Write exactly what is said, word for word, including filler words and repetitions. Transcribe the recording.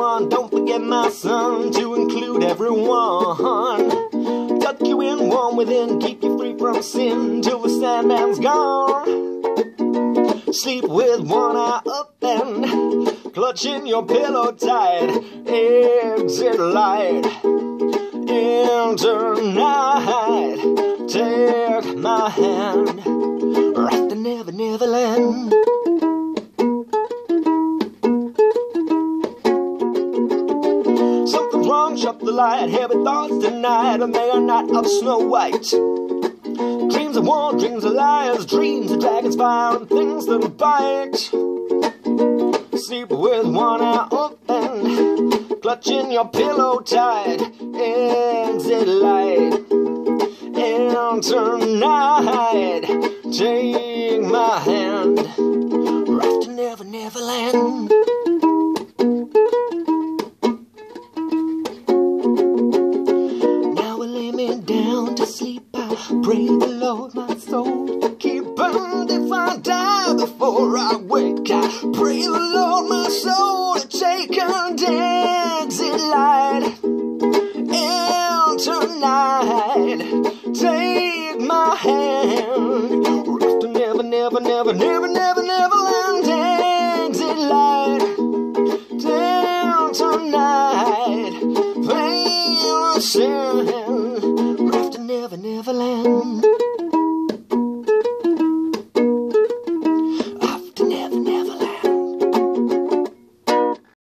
one. Don't forget my son, to include everyone. Tuck you in, warm within, keep you free from sin till the Sandman's gone. Sleep with one eye up and clutching your pillow tight. Exit light, enter night. Take my hand, right to Never Never Land. Something's wrong, shut the light. Heavy thoughts tonight, and they are not of Snow White. Dreams of war, dreams of liars, dreams of dragons, fire, and things that'll bite. Sleep with one eye open, clutching your pillow tight. Exit light, enter night. Take my hand, right to Never Never Land. Pray the Lord my soul to keep burned if I die before I wake. I pray the Lord my soul to take an exit light, enter night. Take my hand, right to never, never, never, never, never.